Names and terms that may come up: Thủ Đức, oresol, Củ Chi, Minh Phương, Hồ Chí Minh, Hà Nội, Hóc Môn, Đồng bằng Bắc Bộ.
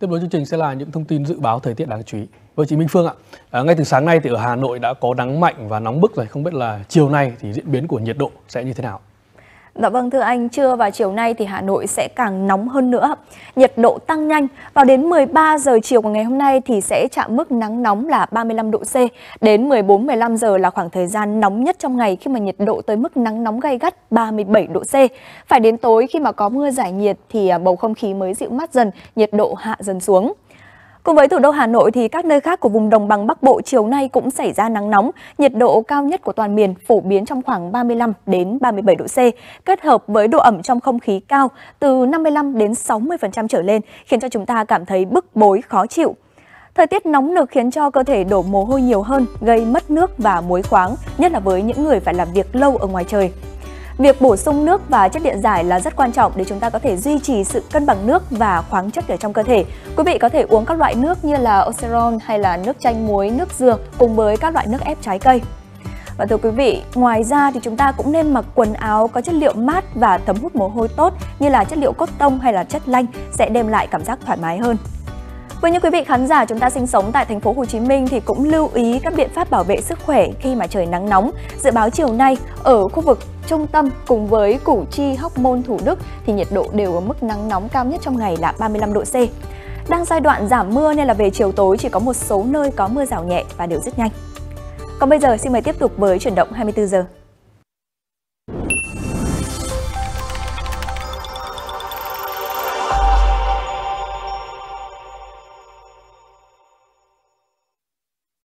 Tiếp nối chương trình sẽ là những thông tin dự báo thời tiết đáng chú ý. Với chị Minh Phương ạ, ngay từ sáng nay thì ở Hà Nội đã có nắng mạnh và nóng bức rồi. Không biết là chiều nay thì diễn biến của nhiệt độ sẽ như thế nào? Dạ vâng thưa anh, trưa và chiều nay thì Hà Nội sẽ càng nóng hơn nữa. Nhiệt độ tăng nhanh, vào đến 13 giờ chiều của ngày hôm nay thì sẽ chạm mức nắng nóng là 35 độ C. Đến 14-15 giờ là khoảng thời gian nóng nhất trong ngày khi mà nhiệt độ tới mức nắng nóng gay gắt 37 độ C. Phải đến tối khi mà có mưa giải nhiệt thì bầu không khí mới dịu mát dần, nhiệt độ hạ dần xuống. Cùng với thủ đô Hà Nội thì các nơi khác của vùng Đồng bằng Bắc Bộ chiều nay cũng xảy ra nắng nóng, nhiệt độ cao nhất của toàn miền phổ biến trong khoảng 35 đến 37 độ C, kết hợp với độ ẩm trong không khí cao từ 55 đến 60% trở lên, khiến cho chúng ta cảm thấy bức bối khó chịu. Thời tiết nóng nực khiến cho cơ thể đổ mồ hôi nhiều hơn, gây mất nước và muối khoáng, nhất là với những người phải làm việc lâu ở ngoài trời. Việc bổ sung nước và chất điện giải là rất quan trọng để chúng ta có thể duy trì sự cân bằng nước và khoáng chất ở trong cơ thể. Quý vị có thể uống các loại nước như là oresol hay là nước chanh muối, nước dừa cùng với các loại nước ép trái cây. Và thưa quý vị, ngoài ra thì chúng ta cũng nên mặc quần áo có chất liệu mát và thấm hút mồ hôi tốt như là chất liệu cotton hay là chất lanh sẽ đem lại cảm giác thoải mái hơn. Với những quý vị khán giả chúng ta sinh sống tại thành phố Hồ Chí Minh thì cũng lưu ý các biện pháp bảo vệ sức khỏe khi mà trời nắng nóng. Dự báo chiều nay ở khu vực trung tâm cùng với Củ Chi, Hóc Môn, Thủ Đức thì nhiệt độ đều ở mức nắng nóng cao nhất trong ngày là 35 độ C. Đang giai đoạn giảm mưa nên là về chiều tối chỉ có một số nơi có mưa rào nhẹ và đều rất nhanh. Còn bây giờ xin mời tiếp tục với chuyển động 24 giờ.